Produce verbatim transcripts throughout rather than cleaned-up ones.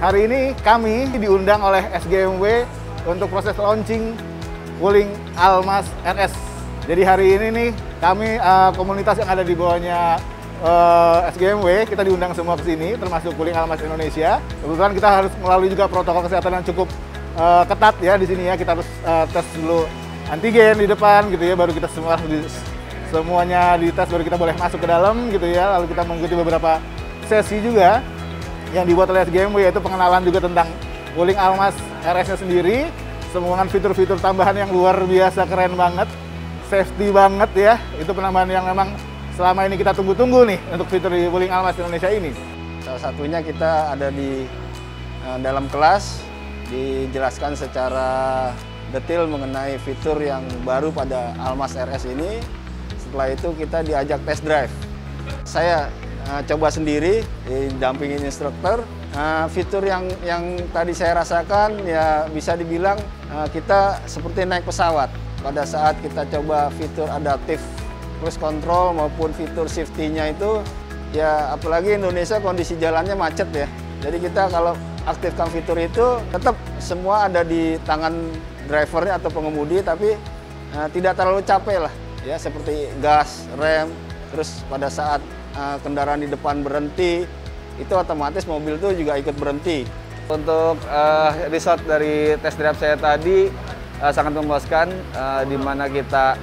Hari ini kami diundang oleh S G M W untuk proses launching Wuling Almaz R S. Jadi hari ini nih kami uh, komunitas yang ada di bawahnya uh, S G M W, kita diundang semua ke sini, termasuk Wuling Almaz Indonesia. Kebetulan kita harus melalui juga protokol kesehatan yang cukup uh, ketat ya di sini ya. Kita harus uh, tes dulu antigen di depan gitu ya, baru kita semua harus di, semuanya dites, baru kita boleh masuk ke dalam gitu ya. Lalu kita mengikuti beberapa sesi juga yang dibuat oleh S G M W, yaitu pengenalan juga tentang Wuling Almaz R S-nya sendiri, semua fitur-fitur tambahan yang luar biasa, keren banget, safety banget ya. Itu penambahan yang memang selama ini kita tunggu-tunggu nih untuk fitur di Wuling Almaz Indonesia ini. Salah satunya kita ada di dalam kelas, dijelaskan secara detail mengenai fitur yang baru pada Almaz R S ini. Setelah itu kita diajak test drive. Saya uh, coba sendiri, didampingin instruktur. Uh, fitur yang yang tadi saya rasakan ya bisa dibilang uh, kita seperti naik pesawat. Pada saat kita coba fitur adaptif cruise control maupun fitur safety-nya itu, ya apalagi Indonesia kondisi jalannya macet ya. Jadi kita kalau aktifkan fitur itu tetap semua ada di tangan drivernya atau pengemudi, tapi uh, tidak terlalu capek lah. Ya, seperti gas, rem, terus pada saat uh, kendaraan di depan berhenti, itu otomatis mobil itu juga ikut berhenti. Untuk uh, result dari test drive saya tadi uh, sangat memuaskan, uh, di mana kita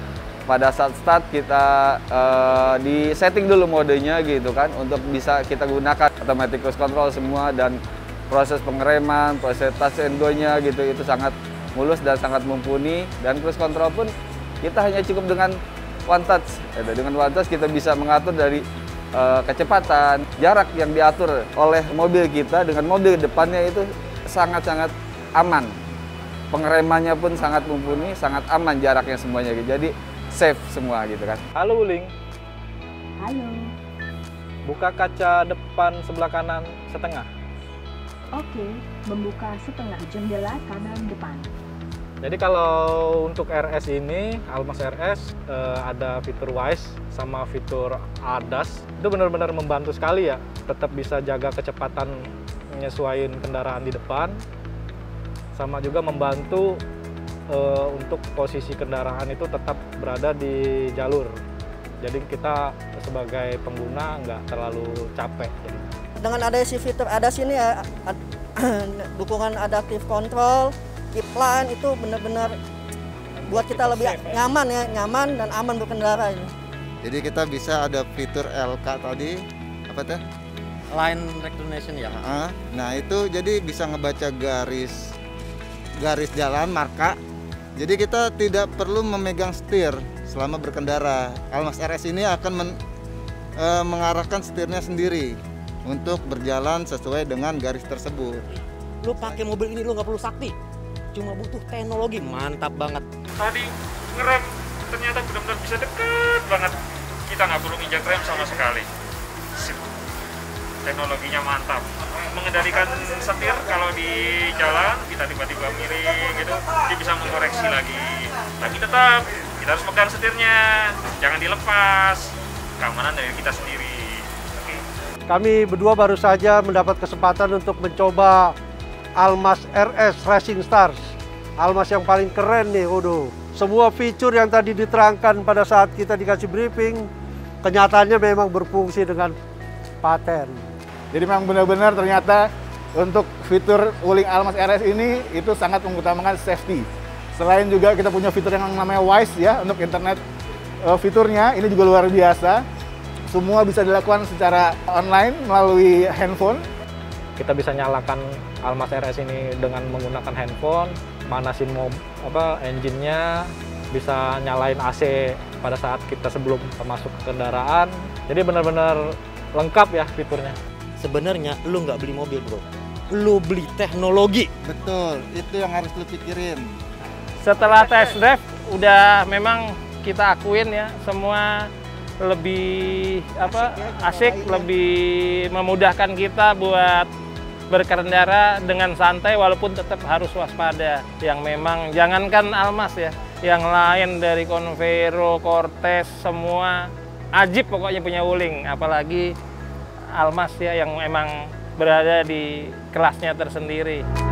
pada saat start kita uh, di setting dulu modenya gitu kan, untuk bisa kita gunakan automatic cruise control semua, dan proses pengereman, proses touch and go-nya gitu, itu sangat mulus dan sangat mumpuni. Dan cruise control pun kita hanya cukup dengan one touch. Dengan one touch kita bisa mengatur dari uh, kecepatan, jarak yang diatur oleh mobil kita dengan mobil depannya itu sangat-sangat aman. Pengeremannya pun sangat mumpuni, sangat aman jaraknya semuanya. Jadi safe semua gitu kan. Halo Wuling. Halo. Buka kaca depan sebelah kanan setengah. Oke, membuka setengah jendela kanan depan. Jadi kalau untuk R S ini, Almaz R S, eh, ada fitur Wise sama fitur A D A S. Itu benar-benar membantu sekali ya. Tetap bisa jaga kecepatan, menyesuaikan kendaraan di depan. Sama juga membantu eh, untuk posisi kendaraan itu tetap berada di jalur. Jadi kita sebagai pengguna nggak terlalu capek. Jadi. Dengan adanya si fitur A D A S ini ya, ad dukungan adaptive control, plan itu benar-benar buat kita lebih nyaman ya, nyaman dan aman berkendara ini. Jadi kita bisa ada fitur L K tadi, apa teh? Line recognition ya. Nah itu jadi bisa ngebaca garis garis jalan marka. Jadi kita tidak perlu memegang setir selama berkendara. Almaz R S ini akan men, e, mengarahkan setirnya sendiri untuk berjalan sesuai dengan garis tersebut. Lu pakai mobil ini lu nggak perlu sakti. Cuma butuh teknologi, mantap banget. Tadi ngerem ternyata benar-benar bisa deket banget. Kita nggak perlu nginjak rem sama sekali. Sip. Teknologinya mantap. Mengendalikan setir kalau di jalan kita tiba-tiba miring gitu, dia bisa mengoreksi lagi. Tapi tetap kita harus pegang setirnya, jangan dilepas. Keamanan dari kita sendiri. Oke. Kami berdua baru saja mendapat kesempatan untuk mencoba Almaz R S Racing Stars, Almaz yang paling keren nih, waduh. Semua fitur yang tadi diterangkan pada saat kita dikasih briefing, kenyataannya memang berfungsi dengan paten. Jadi memang benar-benar ternyata untuk fitur Wuling Almaz R S ini itu sangat mengutamakan safety. Selain juga kita punya fitur yang namanya Wise ya, untuk internet uh, fiturnya, ini juga luar biasa. Semua bisa dilakukan secara online melalui handphone. Kita bisa nyalakan Almaz R S ini dengan menggunakan handphone, manasin mob, apa engine-nya, bisa nyalain A C pada saat kita sebelum masuk ke kendaraan. Jadi benar-benar lengkap ya fiturnya. Sebenarnya lu nggak beli mobil bro, lu beli teknologi. Betul, itu yang harus lu pikirin. Setelah test drive, udah memang kita akuin ya, semua lebih apa asik, asik lebih memudahkan kita buat berkendara dengan santai, walaupun tetap harus waspada. Yang memang jangankan Almaz ya, yang lain dari Confero, Cortez, semua ajib pokoknya punya Wuling, apalagi Almaz ya yang emang berada di kelasnya tersendiri.